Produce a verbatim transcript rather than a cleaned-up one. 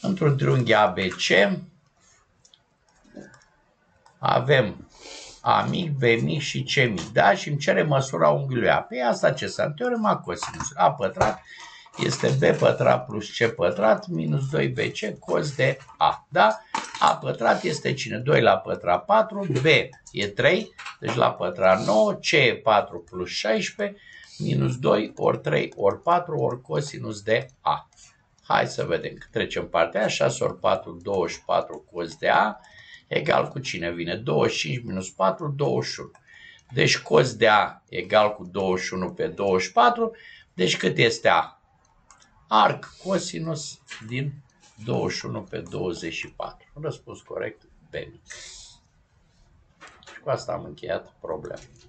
Într-un triunghi A B C avem A mic, B mic și C mic, da? Și îmi cere măsura unghiului A. Păi asta ce s-a teorema cosinus A pătrat este B pătrat plus C pătrat minus doi B C cos de A, da? A pătrat este cine? doi la pătrat patru, B e trei, deci la pătrat nouă, C e patru plus șaisprezece minus doi ori trei ori patru ori cosinus de A. Hai să vedem că trecem partea aia, șase ori patru, douăzeci și patru cos de A egal cu cine vine? douăzeci și cinci minus patru, douăzeci și unu. Deci cos de A egal cu douăzeci și unu pe douăzeci și patru, deci cât este A? Arc cosinus din douăzeci și unu pe douăzeci și patru. Răspuns corect, B mic. Și cu asta am încheiat problema.